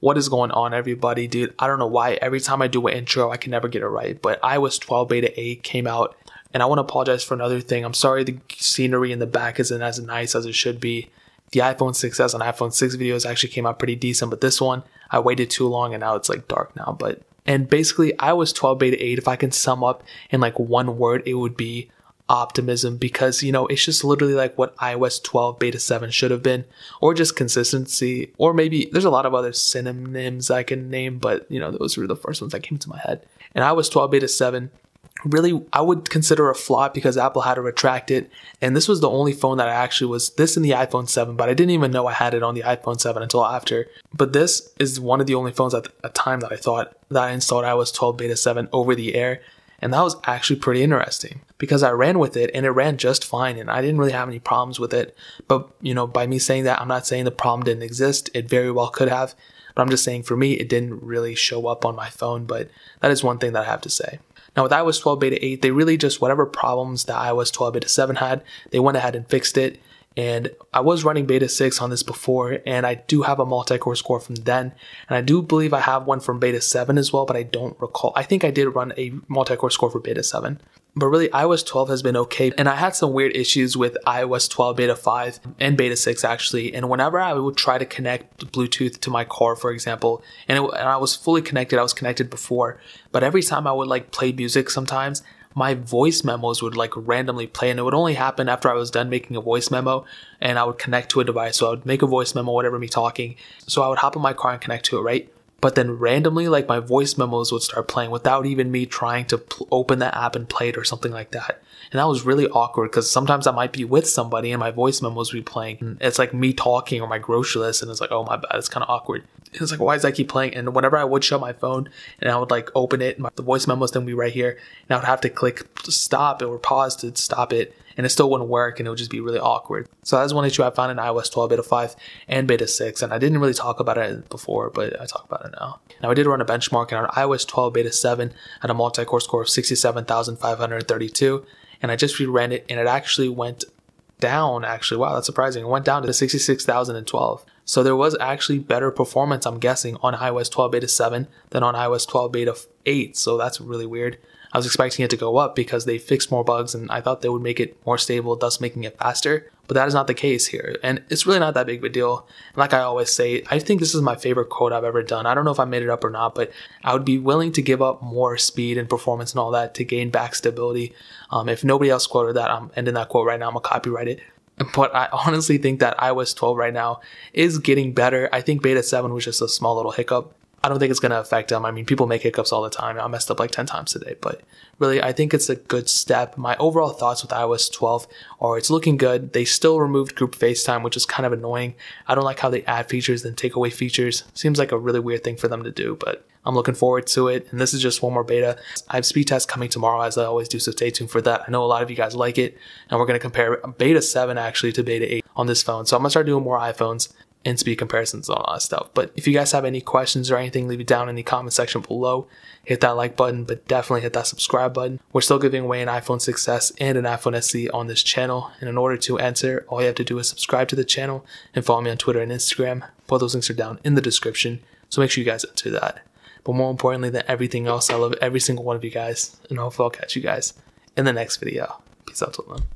What is going on, everybody? Dude, I don't know why every time I do an intro I can never get it right, but iOS 12 beta 8 came out, and I want to apologize for another thing. I'm sorry the scenery in the back isn't as nice as it should be. The iPhone 6s and iPhone 6 videos actually came out pretty decent, but this one I waited too long and now it's like dark now. But and basically iOS 12 beta 8, if I can sum up in like one word, it would be optimism, because you know, it's just literally like what iOS 12 beta 7 should have been, or just consistency, or maybe there's a lot of other synonyms I can name, but you know, those were the first ones that came to my head. And iOS 12 beta 7, really, I would consider a flop because Apple had to retract it, and this was the only phone that I actually was, this and the iPhone 7, but I didn't even know I had it on the iPhone 7 until after, but this is one of the only phones at a time that I thought that I installed iOS 12 beta 7 over the air, and that was actually pretty interesting because I ran with it and it ran just fine and I didn't really have any problems with it. But you know, by me saying that, I'm not saying the problem didn't exist, it very well could have, but I'm just saying for me, it didn't really show up on my phone, but that is one thing that I have to say. Now with iOS 12 beta 8, they really just, whatever problems that iOS 12 beta 7 had, they went ahead and fixed it. And I was running beta 6 on this before, and I do have a multi-core score from then, and I do believe I have one from beta 7 as well, but I don't recall. I think I did run a multi-core score for beta 7. But really, iOS 12 has been okay, and I had some weird issues with iOS 12 beta 5 and beta 6 actually, and whenever I would try to connect Bluetooth to my car, for example, and I was fully connected, I was connected before, but every time I would like play music sometimes, my voice memos would like randomly play, and it would only happen after I was done making a voice memo and I would connect to a device. So I would make a voice memo, whatever, me talking. So I would hop in my car and connect to it, right? But then randomly, like my voice memos would start playing without even me trying to open the app and play it or something like that. And that was really awkward because sometimes I might be with somebody and my voice memos would be playing. And it's like me talking or my grocery list, and it's like, oh my bad, it's kind of awkward. It's like, why does that keep playing? And whenever I would shut my phone and I would like open it, the voice memos then would be right here, and I would have to click stop or pause to stop it, and it still wouldn't work, and it would just be really awkward. So that's one issue I found in iOS 12 beta 5 and beta 6, and I didn't really talk about it before, but I talk about it now. Now I did run a benchmark, and on iOS 12 beta 7 had a multi-core score of 67,532, and I just reran it, and it actually went down, actually, wow, that's surprising, it went down to 66,012. So there was actually better performance, I'm guessing, on iOS 12 beta 7 than on iOS 12 beta 8, so that's really weird. I was expecting it to go up because they fixed more bugs and I thought they would make it more stable, thus making it faster, but that is not the case here, and it's really not that big of a deal. And like I always say, I think this is my favorite code I've ever done. I don't know if I made it up or not, but I would be willing to give up more speed and performance and all that to gain back stability. If nobody else quoted that, I'm ending that quote right now, I'm gonna copyright it. But I honestly think that iOS 12 right now is getting better. I think beta 7 was just a small little hiccup. I don't think it's going to affect them. I mean, people make hiccups all the time. I messed up like 10 times today, but really, I think it's a good step. My overall thoughts with iOS 12 are it's looking good. They still removed group FaceTime, which is kind of annoying. I don't like how they add features and take away features. Seems like a really weird thing for them to do, but I'm looking forward to it. And this is just one more beta. I have speed tests coming tomorrow, as I always do, so stay tuned for that. I know a lot of you guys like it, and we're going to compare beta 7 actually to beta 8 on this phone. So I'm going to start doing more iPhones and speed comparisons and all that stuff. But if you guys have any questions or anything, leave it down in the comment section below. Hit that like button, but definitely hit that subscribe button. We're still giving away an iPhone 6s and an iPhone SE on this channel. And in order to enter, all you have to do is subscribe to the channel and follow me on Twitter and Instagram. Both those links are down in the description, so make sure you guys enter that. But more importantly than everything else, I love every single one of you guys, and hopefully I'll catch you guys in the next video. Peace out till then.